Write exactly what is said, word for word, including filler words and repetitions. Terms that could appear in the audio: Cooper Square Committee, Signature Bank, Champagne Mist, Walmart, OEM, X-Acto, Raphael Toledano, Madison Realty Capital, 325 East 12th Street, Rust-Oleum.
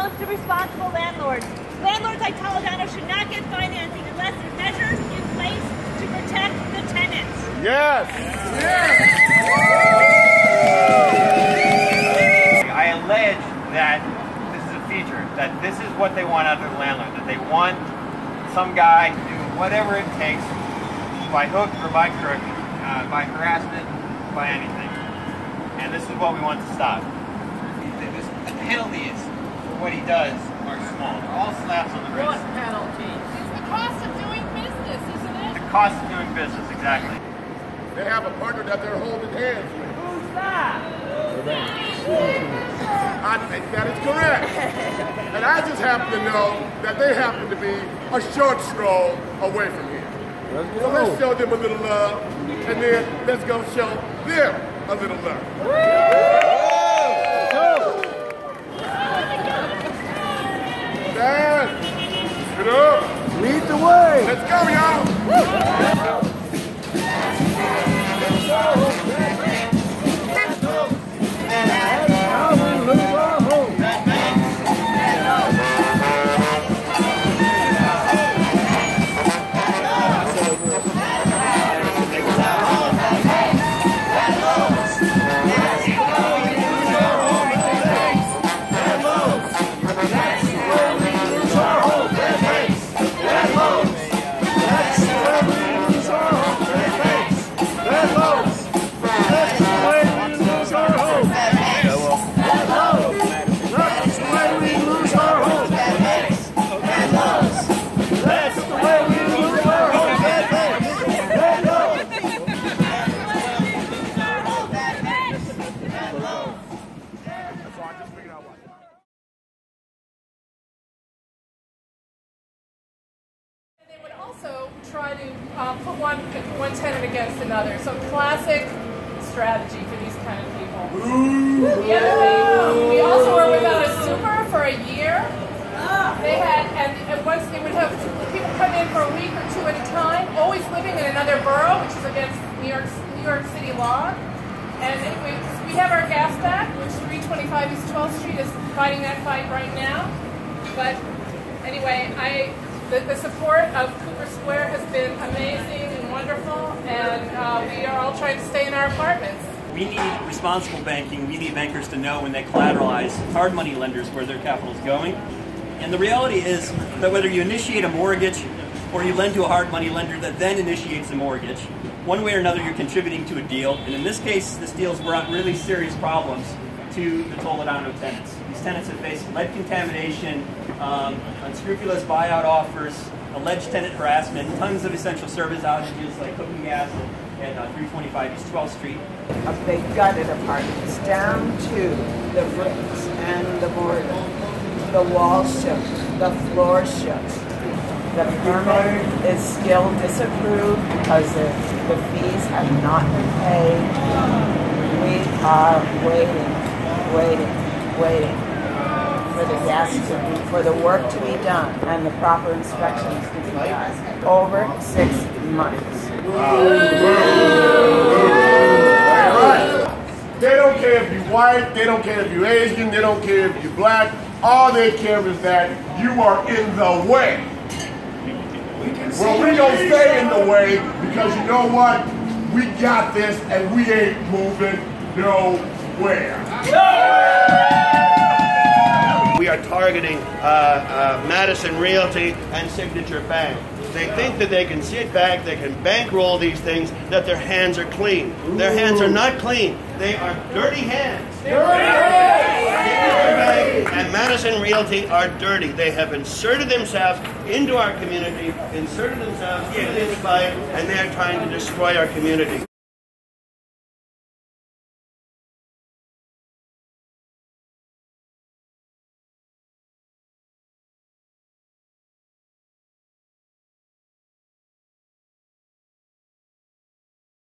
belongs to responsible landlords. Landlords like Toledano should not get financing unless there are measures in place to protect the tenants. Yes! Yes! I allege that this is a feature, that this is what they want out of the landlord, that they want some guy to do whatever it takes, by hook or by crook, uh, by harassment, by anything. And this is what we want to stop. The penalties for what he does are small. They're all slaps on the wrist. What penalties? It's the cost of doing business, isn't it? The cost of doing business, exactly. They have a partner that they're holding hands with. Who's that? Who's that? I think that is correct. And I just happen to know that they happen to be a short stroll away from here. Let's so let's show them a little love, and then let's go show them a little love. Woo! Let's go! Dad, get up. Lead the way. Let's go, y'all. Try to um, put one one tenant against another. So classic strategy for these kind of people. Ooh. The other thing, we also were without a super for a year. They had, and, and once they would have people come in for a week or two at a time, always living in another borough, which is against New York New York City law. And we we have our gas back, which three twenty-five East twelfth Street is fighting that fight right now. But anyway, I. The, the support of Cooper Square has been amazing and wonderful, and uh, we are all trying to stay in our apartments. We need responsible banking. We need bankers to know when they collateralize hard money lenders where their capital is going. And the reality is that whether you initiate a mortgage or you lend to a hard money lender that then initiates a mortgage, one way or another you're contributing to a deal. And in this case, this deal's brought really serious problems to the Toledano tenants. These tenants have faced lead contamination, um, unscrupulous buyout offers, alleged tenant harassment, tons of essential service outages like cooking gas at uh, three twenty-five East twelfth Street. They gutted apartments down to the bricks and the mortar. The wall shook, the floor shook. The permit is still disapproved because the fees have not been paid. We are waiting, waiting. waiting for the gas to, for the work to be done and the proper inspections to be done. Over six months. Wow. They don't care if you're white, they don't care if you're Asian, they don't care if you're black. All they care is that you are in the way. Well, we don't stay in the way because you know what? We got this and we ain't moving nowhere. We are targeting uh, uh, Madison Realty and Signature Bank. They think that they can sit back, they can bankroll these things, that their hands are clean. Ooh. Their hands are not clean. They are dirty hands. Dirty hands! And Madison Realty are dirty. They have inserted themselves into our community, inserted themselves into this fight, and they are trying to destroy our community.